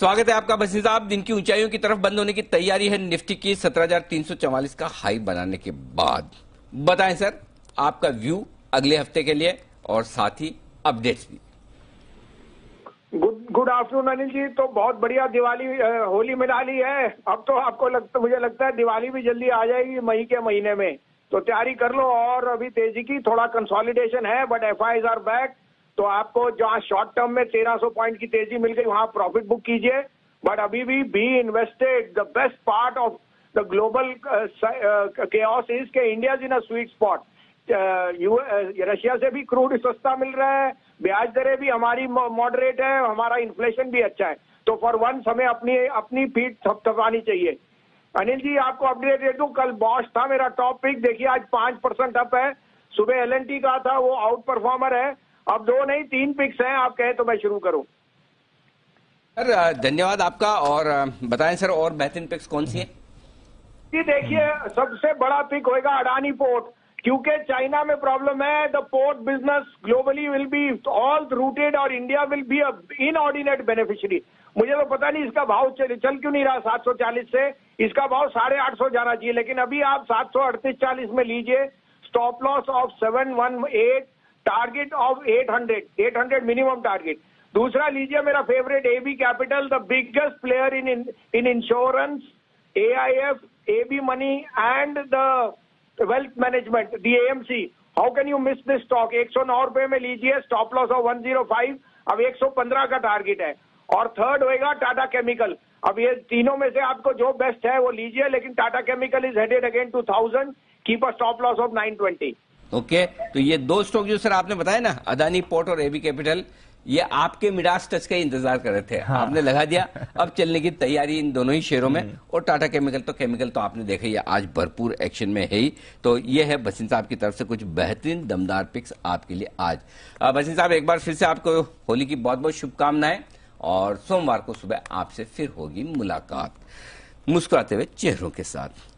स्वागत है आपका भसीन साहब, जिनकी ऊंचाइयों की तरफ बंद होने की तैयारी है निफ्टी की 17,344 का हाई बनाने के बाद। बताएं सर आपका व्यू अगले हफ्ते के लिए और साथ ही अपडेट्स भी। Good afternoon Anil ji. तो बहुत बढ़िया दिवाली होली मिला ली है, अब तो आपको मुझे लगता है दिवाली भी जल्दी आ जाएगी मई के महीने में, तो तैयारी कर लो। और अभी तेजी की थोड़ा कंसोलिडेशन है बट FIIs आर बैक, तो आपको जहाँ शॉर्ट टर्म में 1300 पॉइंट की तेजी मिल गई वहाँ प्रॉफिट बुक कीजिए, बट अभी भी be invested. The best part of the global chaos is के India is in a sweet spot. Russia से भी क्रूड सस्ता मिल रहा है, ब्याज दरें भी हमारी मॉडरेट है, हमारा इन्फ्लेशन भी अच्छा है, तो फॉर वंस हमें अपनी पीठ थपथपानी चाहिए। अनिल जी आपको अपडेट दे दूं, कल बॉश था मेरा टॉप पिक, देखिए आज 5% अप है। सुबह LNT का था, वो आउट परफॉर्मर है। अब 2 नहीं 3 पिक्स हैं, आप कहें तो मैं शुरू करूं। सर धन्यवाद आपका, और बताएं सर और बेहतरीन पिक्स कौन सी है जी। देखिए सबसे बड़ा पिक होगा अडानी पोर्ट, क्योंकि चाइना में प्रॉब्लम है। The port business globally will be all routed और India will be a inordinate beneficiary. मुझे तो पता नहीं इसका भाव चल क्यों नहीं रहा 740 से, इसका भाव 850 जाना चाहिए, लेकिन अभी आप 738-40 में लीजिए। Stop loss of 718, target of 800 minimum target. दूसरा लीजिए मेरा favourite AB capital, the biggest player in insurance, AIF, AB money and the wealth management, DAMC। How can you miss this stock. 109 रुपए में लीजिए, स्टॉप लॉस ऑफ 105, अब 115 का target है। और थर्ड होएगा टाटा केमिकल। अब ये तीनों में से आपको जो बेस्ट है वो लीजिए, लेकिन Tata chemical is headed again 2000, keep a stop loss of 920। Okay, तो ये दो स्टॉक जो सर आपने बताया ना, अडानी पोर्ट और AB कैपिटल, ये आपके मिडास टच का इंतजार कर रहे थे। हाँ। आपने लगा दिया, अब चलने की तैयारी इन दोनों ही शेयरों में। और टाटा केमिकल तो आपने देखा ही आज भरपूर एक्शन में है ही। तो ये है भसीन साहब की तरफ से कुछ बेहतरीन दमदार पिक्स आपके लिए आज। भसीन साहब एक बार फिर से आपको होली की बहुत बहुत शुभकामनाएं, और सोमवार को सुबह आपसे फिर होगी मुलाकात मुस्कुराते हुए चेहरों के साथ।